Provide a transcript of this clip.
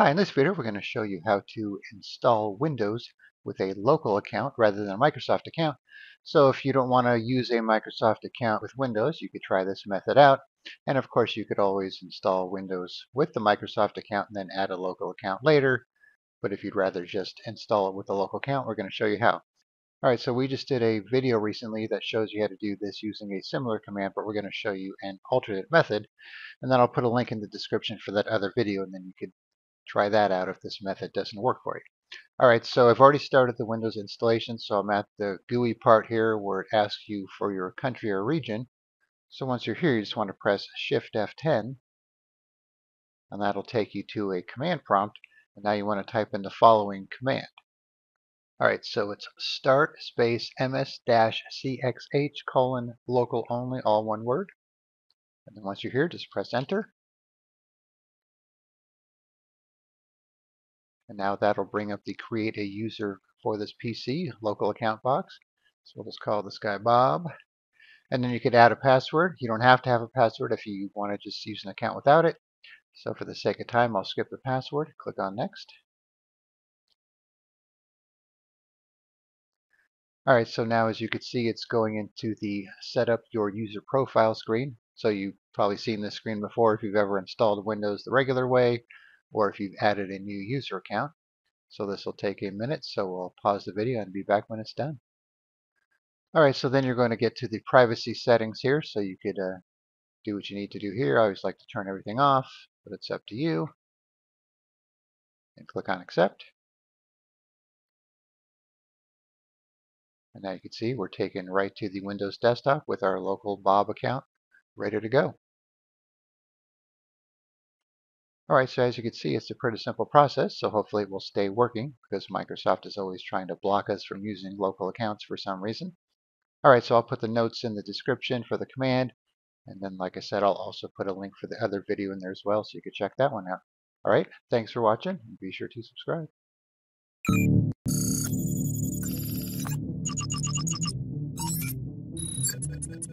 Hi, in this video we're going to show you how to install Windows with a local account rather than a Microsoft account. So if you don't want to use a Microsoft account with Windows, you could try this method out. And of course you could always install Windows with the Microsoft account and then add a local account later. But if you'd rather just install it with a local account, we're going to show you how. Alright, so we just did a video recently that shows you how to do this using a similar command, but we're going to show you an alternate method. And then I'll put a link in the description for that other video, and then you could try that out if this method doesn't work for you. Alright, so I've already started the Windows installation, so I'm at the GUI part here where it asks you for your country or region. So once you're here, you just want to press Shift F10, and that'll take you to a command prompt, and now you want to type in the following command. Alright, so it's start space ms-cxh::localonly, all one word. And then once you're here, just press enter. And now that'll bring up the create a user for this PC local account box. So we'll just call this guy Bob. And then you could add a password. You don't have to have a password if you want to just use an account without it. So for the sake of time, I'll skip the password. Click on next. Alright, so now as you can see, it's going into the setup your user profile screen. So you've probably seen this screen before if you've ever installed Windows the regular way, or if you've added a new user account. So this will take a minute, so we'll pause the video and be back when it's done. Alright, so then you're going to get to the privacy settings here, so you could do what you need to do here. I always like to turn everything off, but it's up to you. And click on accept. And now you can see we're taken right to the Windows desktop with our local Bob account ready to go. Alright, so as you can see, it's a pretty simple process, so hopefully it will stay working because Microsoft is always trying to block us from using local accounts for some reason. Alright, so I'll put the notes in the description for the command, and then like I said, I'll also put a link for the other video in there as well, so you can check that one out. Alright, thanks for watching, and be sure to subscribe.